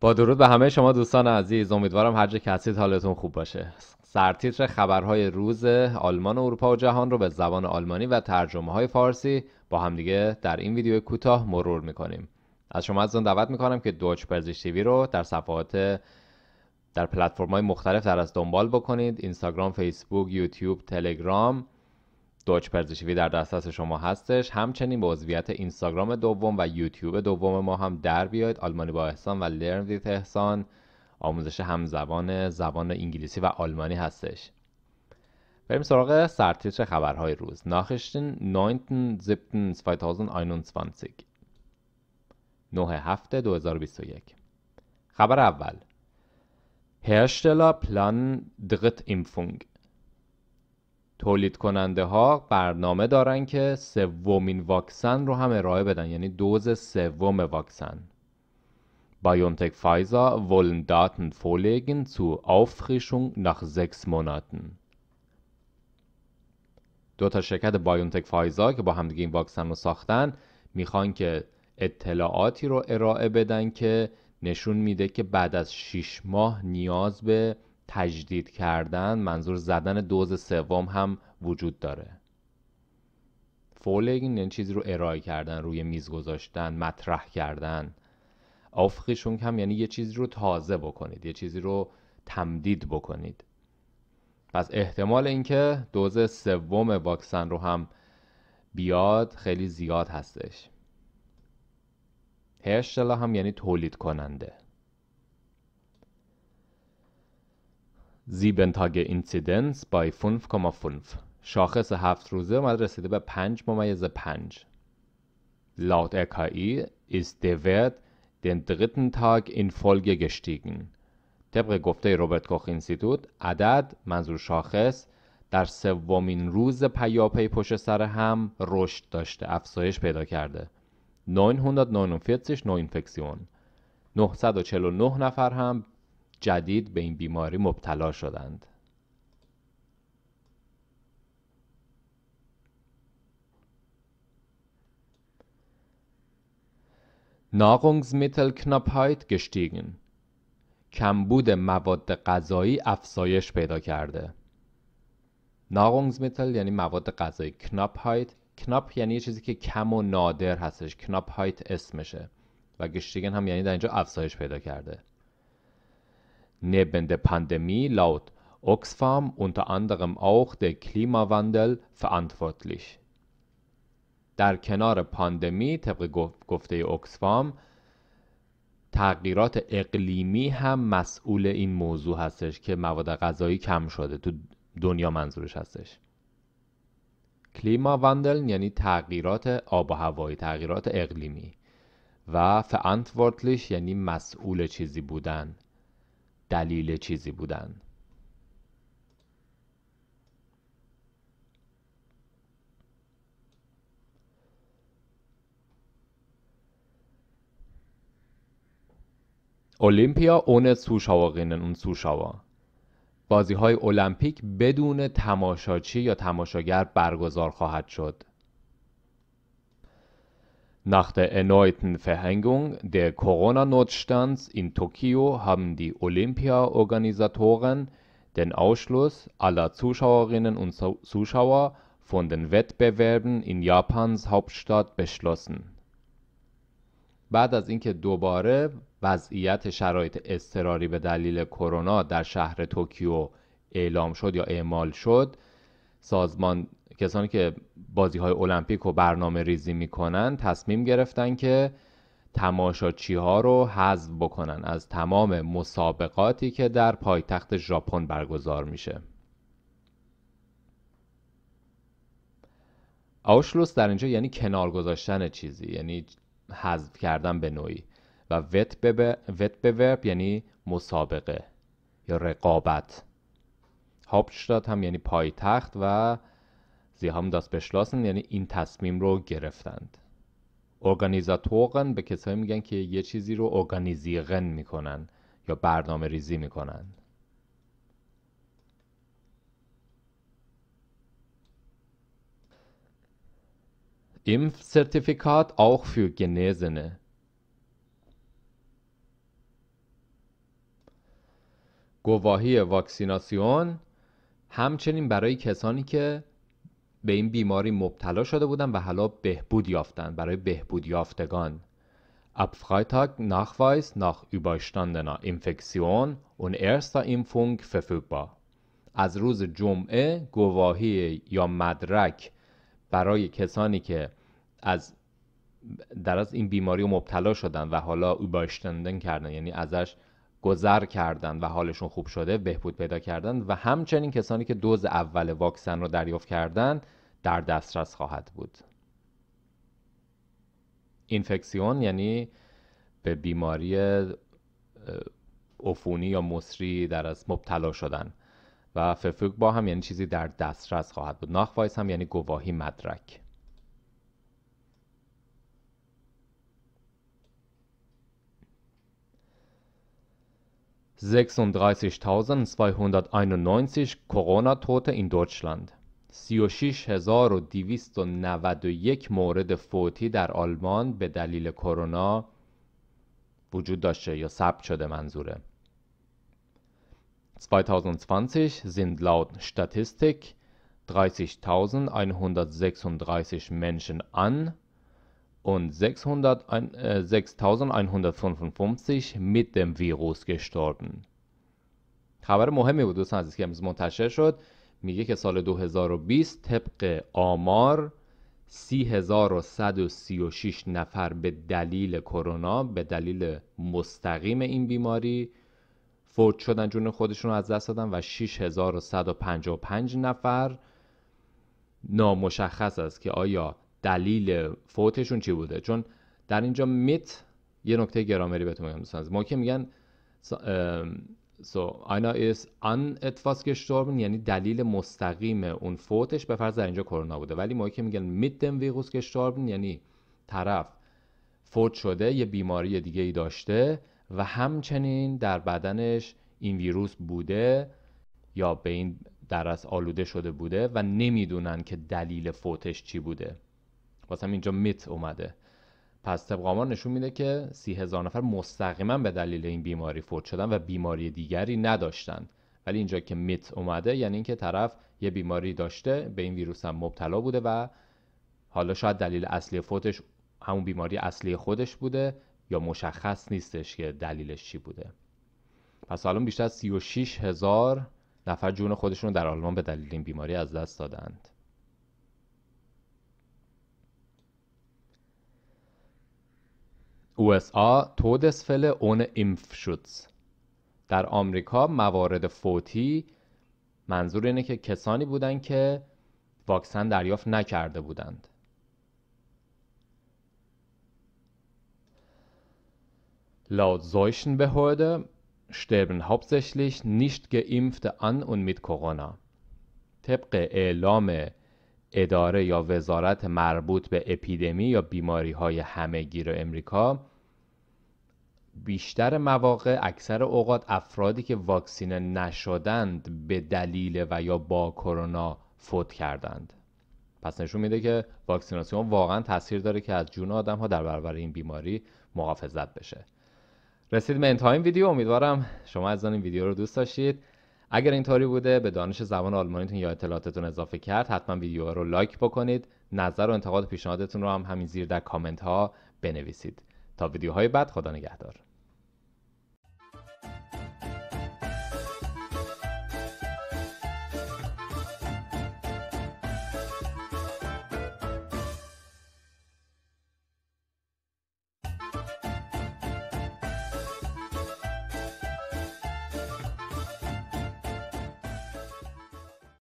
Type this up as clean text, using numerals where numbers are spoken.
با درود به همه شما دوستان عزیز، امیدوارم هر جا که هستید حالتون خوب باشه. سرتیتر خبرهای روز آلمان و اروپا و جهان رو به زبان آلمانی و ترجمه های فارسی با همدیگه در این ویدیو کوتاه مرور میکنیم. از شما ازتون دعوت میکنم که دویچ پرزیش تیوی رو در صفحات در پلتفرم های مختلف در از دنبال بکنید. اینستاگرام، فیسبوک، یوتیوب، تلگرام. دویچ پرزیش تیوی در دسترس شما هستش. همچنین به عضویت اینستاگرام دوم و یوتیوب دوم ما هم در بیاید. آلمانی با احسان و LearnwithEhsan آموزش همزبان زبان انگلیسی و آلمانی هستش. بریم سراغ سرتیتر خبرهای روز. ناخشتن 9.7.2021 9/7/2021. خبر اول: هرشتلا پلان درت ایمفونگ. تولید کننده ها برنامه دارن که سومین واکسن رو هم ارائه بدن، یعنی دوز سوم واکسن. BioNTech Pfizer wollen Daten vorlegen zur Auffrischung nach 6 Monaten. دو تا شرکت BioNTech Pfizer که با همدیگه این واکسن رو ساختن میخوان که اطلاعاتی رو ارائه بدن که نشون میده که بعد از 6 ماه نیاز به تجدید کردن، منظور زدن دوز سوم هم وجود داره. فولگین این چیزی رو ارائه کردن، روی میز گذاشتن، مطرح کردن. آفخیشون هم یعنی یه چیزی رو تازه بکنید، یه چیزی رو تمدید بکنید. پس احتمال اینکه دوز سوم واکسن رو هم بیاد خیلی زیاد هستش. هرشتلا هم یعنی تولید کننده. 7 Tage اینسیدنس بای 5,5. شاخص 7 روزه اومد رسیده به 5.5. laut RKI ist der Wert den dritten Tag in Folge gestiegen. طبق گفته روبرت کوخ اینستیتوت، عدد منظور شاخص در سومین روز پیاپی پشت سر هم رشد داشته، افزایش پیدا کرده. 949 نو اینفکسیون، 949 نفر هم جدید به این بیماری مبتلا شدند. Nahrungsmittelknappheit gestiegen. کمبود مواد غذایی افزایش پیدا کرده. Nahrungsmittel یعنی مواد غذایی. Knappheit، knap یعنی یه چیزی که کم و نادر هستش. Knappheit اسمشه و gestiegen هم یعنی در اینجا افزایش پیدا کرده. Neben der Pandemie laut Oxfam unter anderem auch der Klimawandel verantwortlich. در کنار پاندمی طبق گفته اکسفام تغییرات اقلیمی هم مسئول این موضوع هستش که مواد غذایی کم شده تو دنیا، منظورش هستش. کلیماواندل یعنی تغییرات آب و هوایی، تغییرات اقلیمی، و verantwortlich یعنی مسئول چیزی بودن، دلیل چیزی بودن. Olympia ohne Zuschauerinnen und Zuschauer. بازی‌های المپیک بدون تماشاچی یا تماشاگر برگزار خواهد شد. Nach der erneuten Verhängung der Corona-Notstands in Tokio haben die Olympia-Organisatoren den Ausschluss aller Zuschauerinnen und Zuschauer von den Wettbewerben in Japans Hauptstadt beschlossen. بعد از اینکه دوباره وضعیت شرایط اضطراری به دلیل کرونا در شهر توکیو اعلام شد یا اعمال شد، سازمان کسانی که بازی‌های المپیک رو برنامه ریزی می‌کنن تصمیم گرفتن که تماشاچی‌ها رو حذف بکنن از تمام مسابقاتی که در پایتخت ژاپن برگزار میشه. آوشلوس در اینجا یعنی کنار گذاشتن چیزی، یعنی حذف کردن به نوعی، و وتبورب یعنی مسابقه یا رقابت. هاپتشتاد هم یعنی پایتخت و زی هم داس بشلاسن یعنی این تصمیم رو گرفتند. ارگانیزاتورن به کسایی میگن که یه چیزی رو ارگانیزیرن میکنن یا برنامه ریزی میکنن. Impfzertifikat auch für Genesene. گواهی واکسیناسیون، همچنین برای کسانی که به این بیماری مبتلا شده بودند و حالا بهبود یافتند، برای بهبود یافتگان. Ab Freitag Nachweis nach überstandener Infektion und erster Impfung verfügbar. از روز جمعه گواهی یا مدرک برای کسانی که در از این بیماری مبتلا شدن و حالا überstanden کردن، یعنی ازش گذر کردن و حالشون خوب شده، بهبود پیدا کردن، و همچنین کسانی که دوز اول واکسن رو دریافت کردن در دسترس خواهد بود. اینفکسیون یعنی به بیماری عفونی یا مصری در از مبتلا شدن، و verfügbar هم یعنی چیزی در دسترس خواهد بود. Nachweis هم یعنی گواهی مدرک. «36.291 Corona-Tote in Deutschland». 36291 مورد فوتی در آلمان به دلیل کرونا وجود داشته یا ثبت شده منظوره. 2020 sind laut Statistik 30.136 Menschen an und 6.155 mit dem Virus gestorben. خبر مهمی بود دوستان عزیز که امروز منتشر شد. میگه که سال 2020 طبق آمار 30136 نفر به دلیل کرونا، به دلیل مستقیم این بیماری فوت شدن، جون خودشون رو از دست دادن، و 6155 نفر نامشخص است که آیا دلیل فوتشون چی بوده. چون در اینجا میت یه نکته گرامری بهتون میگم دوستان، ما که میگن So, einer ist an etwas gestorben، یعنی دلیل مستقیم اون فوتش به فرض در اینجا کرونا بوده، ولی ما که میگن mit dem Virus gestorben یعنی طرف فوت شده، یه بیماری دیگه ای داشته و همچنین در بدنش این ویروس بوده یا به این در از آلوده شده بوده و نمیدونن که دلیل فوتش چی بوده. واسه اینجا mit اومده. پس طبق آمار نشون میده که 30000 نفر مستقیما به دلیل این بیماری فوت شدن و بیماری دیگری نداشتن، ولی اینجا که میت اومده یعنی اینکه طرف یه بیماری داشته، به این ویروس هم مبتلا بوده و حالا شاید دلیل اصلی فوتش همون بیماری اصلی خودش بوده یا مشخص نیستش که دلیلش چی بوده. پس الان بیشتر از 36000 نفر جون خودشون در آلمان به دلیل این بیماری از دست دادند. USA Todesfälle ohne Impfschutz. در آمریکا موارد فوتی، منظور اینه که کسانی بودند که واکسن دریافت نکرده بودند. Laut Seuchenbehörde sterben hauptsächlich nicht geimpfte an und mit Corona. طبق اعلام اداره یا وزارت مربوط به اپیدمی یا بیماری‌های همه‌گیر امریکا، بیشتر مواقع، اکثر اوقات، افرادی که واکسینه نشدند به دلیل و یا با کرونا فوت کردند. پس نشون میده که واکسیناسیون واقعا تاثیر داره که از جون آدم‌ها در برابر این بیماری محافظت بشه. رسیدیم به انتهای این ویدیو. امیدوارم شما از این ویدیو رو دوست داشتید. اگر اینطوری بوده، به دانش زبان آلمانیتون یا اطلاعاتتون اضافه کرد، حتما ویدیو رو لایک بکنید. نظر و انتقاد و پیشنهادتون رو هم همین زیر در کامنت ها بنویسید. تا ویدیوهای بعد، خدا نگهدار.